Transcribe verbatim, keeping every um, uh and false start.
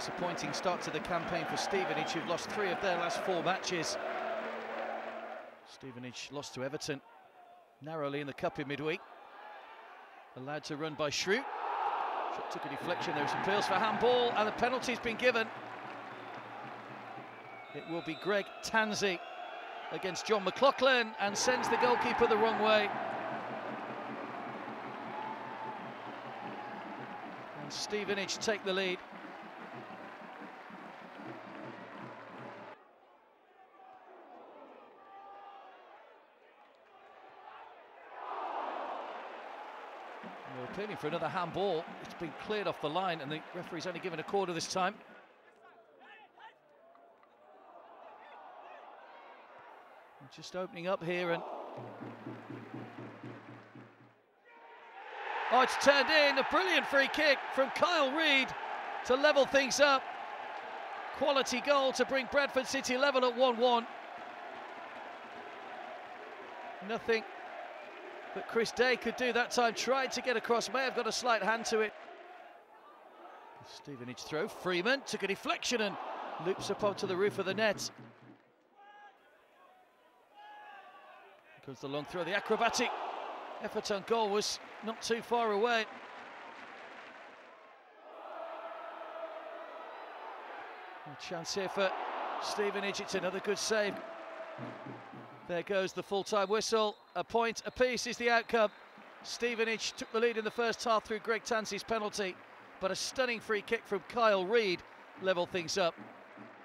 disappointing start to the campaign for Stevenage, who've lost three of their last four matches. Stevenage lost to Everton narrowly in the cup in midweek. Allowed to run by Shrew. Shot took a deflection. There's appeals for handball, and the penalty's been given. It will be Greg Tansey against John McLaughlin, and sends the goalkeeper the wrong way. And Stevenage take the lead. They're appealing for another handball. It's been cleared off the line, and the referee's only given a corner this time. Just opening up here, and oh, it's turned in. A brilliant free kick from Kyel Reid to level things up. Quality goal to bring Bradford City level at one one. Nothing but Chris Day could do that time. Tried to get across, may have got a slight hand to it. Stevenage throw. Freeman took a deflection and loops up onto the roof of the net. Comes the long throw. The acrobatic Everton goal was not too far away. A chance here for Stevenage. It's another good save. There goes the full-time whistle. A point apiece is the outcome. Stevenage took the lead in the first half through Greg Tansey's penalty, but a stunning free kick from Kyel Reid levelled things up.